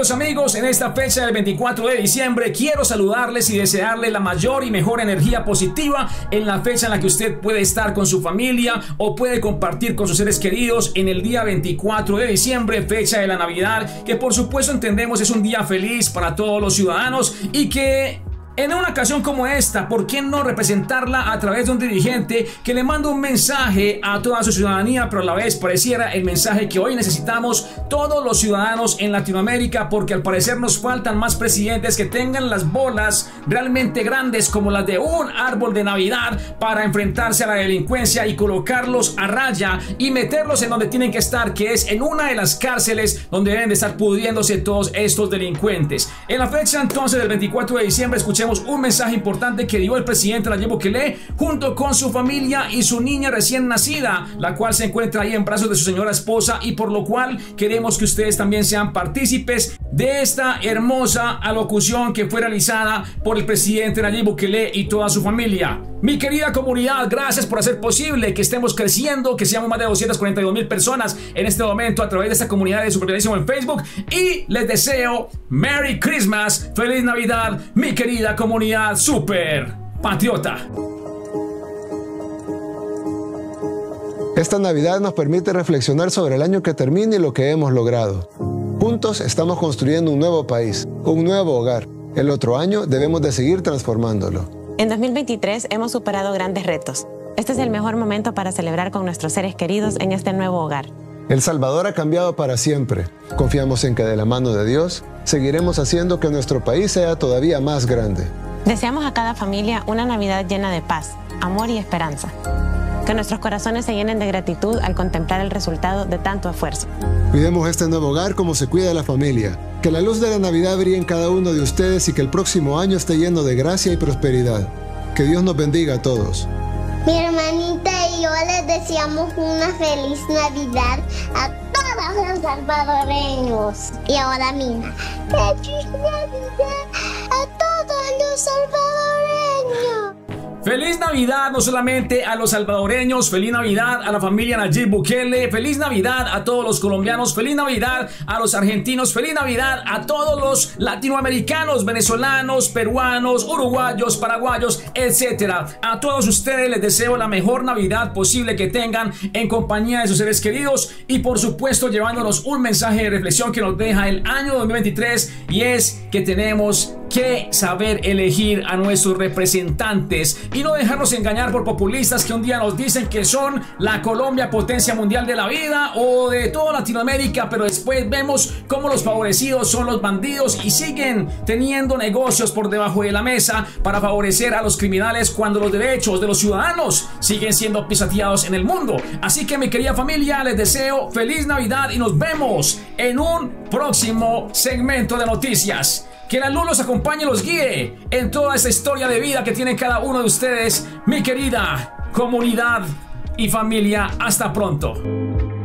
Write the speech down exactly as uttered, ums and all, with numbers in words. Queridos amigos, en esta fecha del veinticuatro de diciembre quiero saludarles y desearles la mayor y mejor energía positiva en la fecha en la que usted puede estar con su familia o puede compartir con sus seres queridos en el día veinticuatro de diciembre, fecha de la Navidad, que por supuesto entendemos es un día feliz para todos los ciudadanos y que... en una ocasión como esta, ¿por qué no representarla a través de un dirigente que le manda un mensaje a toda su ciudadanía, pero a la vez pareciera el mensaje que hoy necesitamos todos los ciudadanos en Latinoamérica, porque al parecer nos faltan más presidentes que tengan las bolas realmente grandes como las de un árbol de Navidad para enfrentarse a la delincuencia y colocarlos a raya y meterlos en donde tienen que estar, que es en una de las cárceles donde deben de estar pudriéndose todos estos delincuentes? En la fecha entonces del veinticuatro de diciembre, escuchemos un mensaje importante que dio el presidente Nayib Bukele junto con su familia y su niña recién nacida, la cual se encuentra ahí en brazos de su señora esposa, y por lo cual queremos que ustedes también sean partícipes de esta hermosa alocución que fue realizada por el presidente Nayib Bukele y toda su familia. Mi querida comunidad, gracias por hacer posible que estemos creciendo, que seamos más de doscientas cuarenta y dos mil personas en este momento a través de esta comunidad de Superviralísimo en Facebook, y les deseo Merry Christmas, Feliz Navidad, mi querida comunidad super patriota. Esta Navidad nos permite reflexionar sobre el año que termina y lo que hemos logrado. Juntos estamos construyendo un nuevo país, un nuevo hogar. El otro año debemos de seguir transformándolo. En dos mil veintitrés hemos superado grandes retos. Este es el mejor momento para celebrar con nuestros seres queridos en este nuevo hogar. El Salvador ha cambiado para siempre. Confiamos en que de la mano de Dios seguiremos haciendo que nuestro país sea todavía más grande. Deseamos a cada familia una Navidad llena de paz, amor y esperanza. Que nuestros corazones se llenen de gratitud al contemplar el resultado de tanto esfuerzo. Cuidemos este nuevo hogar como se cuida la familia. Que la luz de la Navidad brille en cada uno de ustedes y que el próximo año esté lleno de gracia y prosperidad. Que Dios nos bendiga a todos. Mi hermanita y yo les deseamos una feliz Navidad a todos los salvadoreños. Y ahora Mina, ¡feliz Navidad a todos los salvadoreños! Feliz Navidad no solamente a los salvadoreños, feliz Navidad a la familia Nayib Bukele, feliz Navidad a todos los colombianos, feliz Navidad a los argentinos, feliz Navidad a todos los latinoamericanos, venezolanos, peruanos, uruguayos, paraguayos, etcétera. A todos ustedes les deseo la mejor Navidad posible que tengan en compañía de sus seres queridos y por supuesto llevándonos un mensaje de reflexión que nos deja el año dos mil veintitrés, y es que tenemos que saber elegir a nuestros representantes y no dejarnos engañar por populistas que un día nos dicen que son la Colombia potencia mundial de la vida o de toda Latinoamérica, pero después vemos cómo los favorecidos son los bandidos y siguen teniendo negocios por debajo de la mesa para favorecer a los criminales cuando los derechos de los ciudadanos siguen siendo pisoteados en el mundo. Así que mi querida familia, les deseo feliz Navidad y nos vemos en un próximo segmento de noticias. Que la luz los acompañe y los guíe en toda esta historia de vida que tiene cada uno de ustedes, mi querida comunidad y familia. Hasta pronto.